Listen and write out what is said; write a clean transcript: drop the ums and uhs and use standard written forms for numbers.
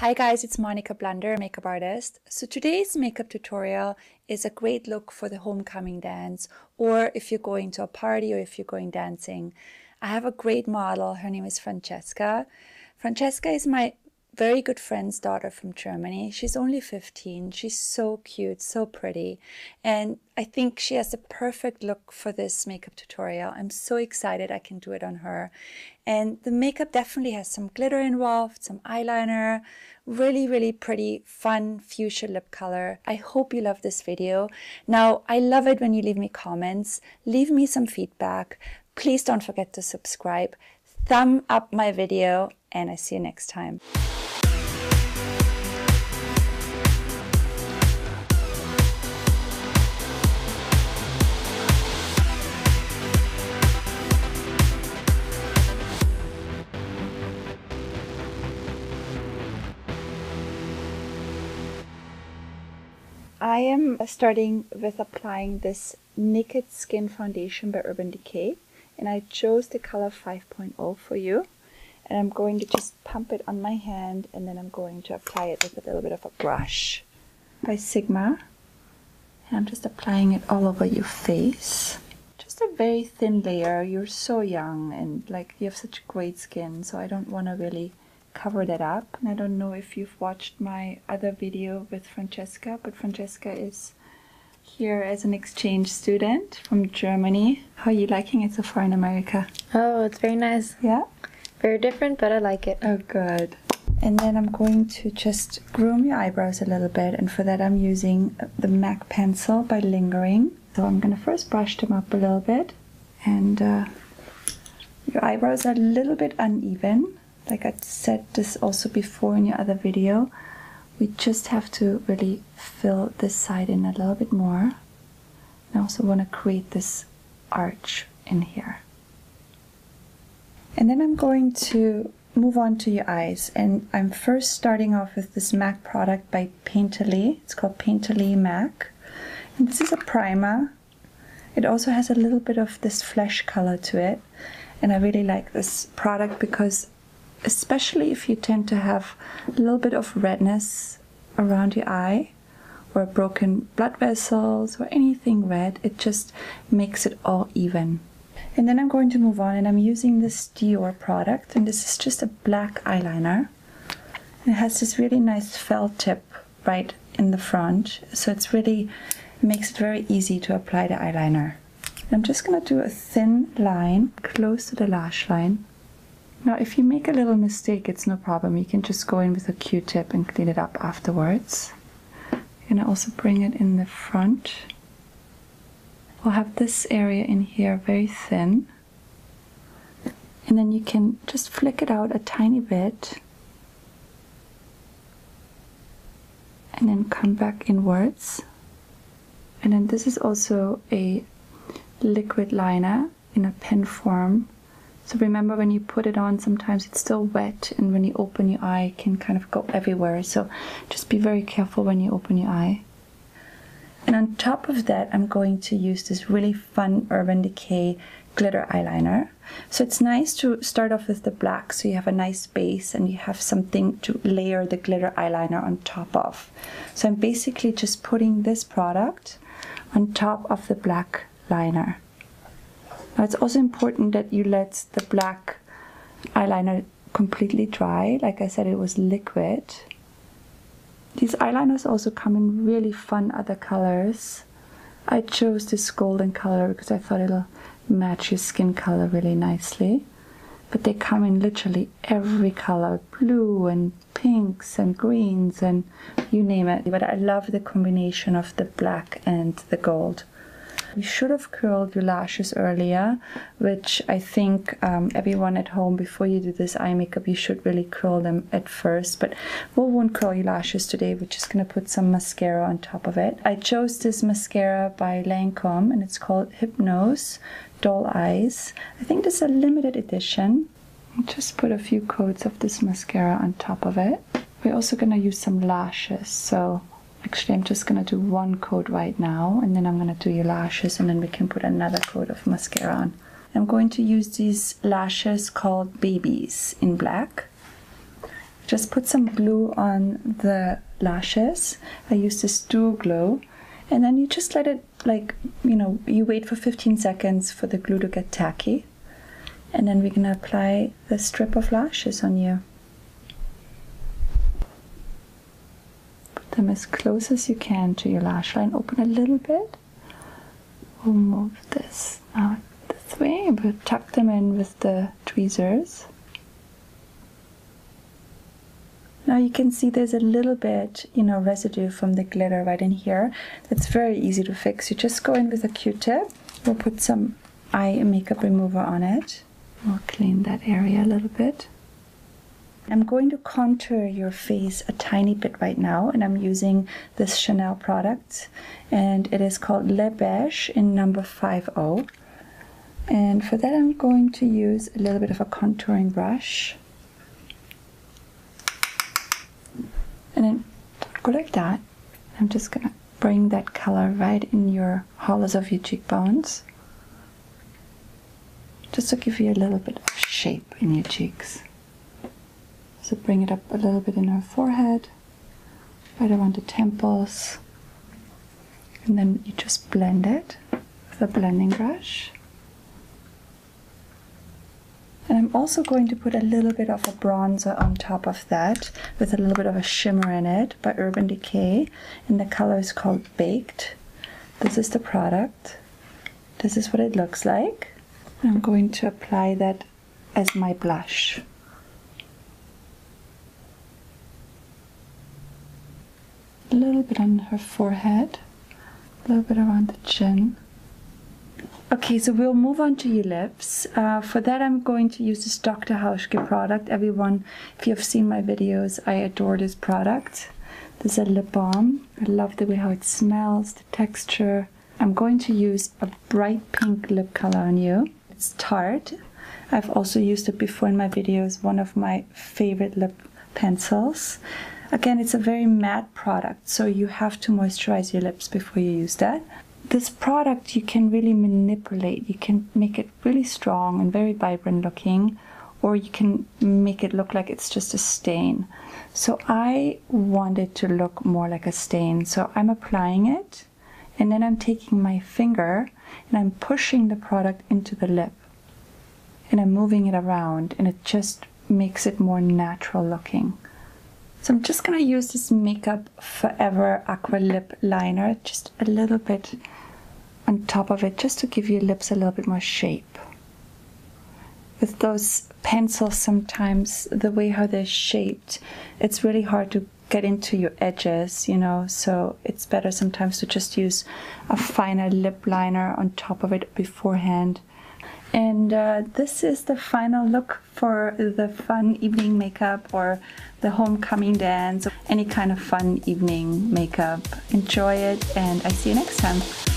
Hi guys, it's Monica Blunder, makeup artist. So today's makeup tutorial is a great look for the homecoming dance, or if you're going to a party or if you're going dancing. I have a great model, her name is Francesca. Francesca is my very good friend's daughter from Germany. She's only 15. She's so cute, so pretty. And I think she has the perfect look for this makeup tutorial. I'm so excited I can do it on her. And the makeup definitely has some glitter involved, some eyeliner, really, really pretty, fun fuchsia lip color. I hope you love this video. Now, I love it when you leave me comments. Leave me some feedback. Please don't forget to subscribe. Thumb up my video, and I see you next time. I am starting with applying this Naked Skin Foundation by Urban Decay, and I chose the color 5.0 for you. And I'm going to just pump it on my hand, and then I'm going to apply it with a little bit of a brush by Sigma. And I'm just applying it all over your face. Just a very thin layer. You're so young and like you have such great skin, so I don't want to really cover that up. And I don't know if you've watched my other video with Francesca, but Francesca is here as an exchange student from Germany. How are you liking it so far in America? Oh, it's very nice. Yeah? Very different, but I like it. Oh, good. And then I'm going to just groom your eyebrows a little bit, and for that I'm using the MAC pencil by Lingering. So I'm going to first brush them up a little bit, and your eyebrows are a little bit uneven. Like I said this also before in your other video, we just have to really fill this side in a little bit more. I also want to create this arch in here. And then I'm going to move on to your eyes, and I'm first starting off with this MAC product by Painterly. It's called Painterly MAC, and this is a primer. It also has a little bit of this flesh color to it, and I really like this product because especially if you tend to have a little bit of redness around your eye or broken blood vessels or anything red, it just makes it all even. And then I'm going to move on, and I'm using this Dior product, and this is just a black eyeliner. It has this really nice felt tip right in the front, so it's really makes it very easy to apply the eyeliner. And I'm just going to do a thin line close to the lash line. Now if you make a little mistake, it's no problem. You can just go in with a Q-tip and clean it up afterwards. And I also bring it in the front. We'll have this area in here very thin, and then you can just flick it out a tiny bit and then come back inwards. And then this is also a liquid liner in a pen form, so remember when you put it on sometimes it's still wet, and when you open your eye it can kind of go everywhere, so just be very careful when you open your eye. And on top of that, I'm going to use this really fun Urban Decay glitter eyeliner. So it's nice to start off with the black, so you have a nice base and you have something to layer the glitter eyeliner on top of. So I'm basically just putting this product on top of the black liner. Now it's also important that you let the black eyeliner completely dry. Like I said, it was liquid. These eyeliners also come in really fun other colors. I chose this golden color because I thought it'll match your skin color really nicely. But they come in literally every color, blue and pinks and greens and you name it. But I love the combination of the black and the gold. You should have curled your lashes earlier, which I think everyone at home, before you do this eye makeup, you should really curl them at first. But we won't curl your lashes today. We're just going to put some mascara on top of it. I chose this mascara by Lancome, and it's called Hypnose Doll Eyes. I think this is a limited edition. I'll just put a few coats of this mascara on top of it. We're also going to use some lashes, so actually, I'm just going to do one coat right now, and then I'm going to do your lashes, and then we can put another coat of mascara on. I'm going to use these lashes called Babies in Black. Just put some glue on the lashes. I use this Duo Glue, and then you just let it, like, you know, you wait for 15 seconds for the glue to get tacky, and then we're gonna apply the strip of lashes on you. Put them as close as you can to your lash line. Open a little bit. We'll move this out this way. We'll tuck them in with the tweezers. Now you can see there's a little bit, you know, residue from the glitter right in here. That's very easy to fix. You just go in with a Q-tip. We'll put some eye makeup remover on it. We'll clean that area a little bit. I'm going to contour your face a tiny bit right now, and I'm using this Chanel product, and it is called Le Beige in number 50. And for that I'm going to use a little bit of a contouring brush. And then go like that. I'm just gonna bring that color right in your hollows of your cheekbones, just to give you a little bit of shape in your cheeks. So bring it up a little bit in her forehead, right around the temples, and then you just blend it with a blending brush. And I'm also going to put a little bit of a bronzer on top of that with a little bit of a shimmer in it by Urban Decay, and the color is called Baked. This is the product. This is what it looks like. I'm going to apply that as my blush. A little bit on her forehead, a little bit around the chin. Okay, so we'll move on to your lips. For that, I'm going to use this Dr. Hauschke product. Everyone, if you've seen my videos, I adore this product. This is a lip balm. I love the way how it smells, the texture. I'm going to use a bright pink lip color on you. It's Tarte. I've also used it before in my videos, one of my favorite lip pencils. Again, it's a very matte product, so you have to moisturize your lips before you use that. This product you can really manipulate. You can make it really strong and very vibrant looking, or you can make it look like it's just a stain. So I want it to look more like a stain. So I'm applying it, and then I'm taking my finger and I'm pushing the product into the lip, and I'm moving it around, and it just makes it more natural looking. So I'm just gonna use this Makeup Forever Aqua Lip Liner, just a little bit on top of it, just to give your lips a little bit more shape. With those pencils sometimes, the way how they're shaped, it's really hard to get into your edges, you know, so it's better sometimes to just use a finer lip liner on top of it beforehand. And this is the final look for the fun evening makeup or the homecoming dance, any kind of fun evening makeup. Enjoy it, and I see you next time.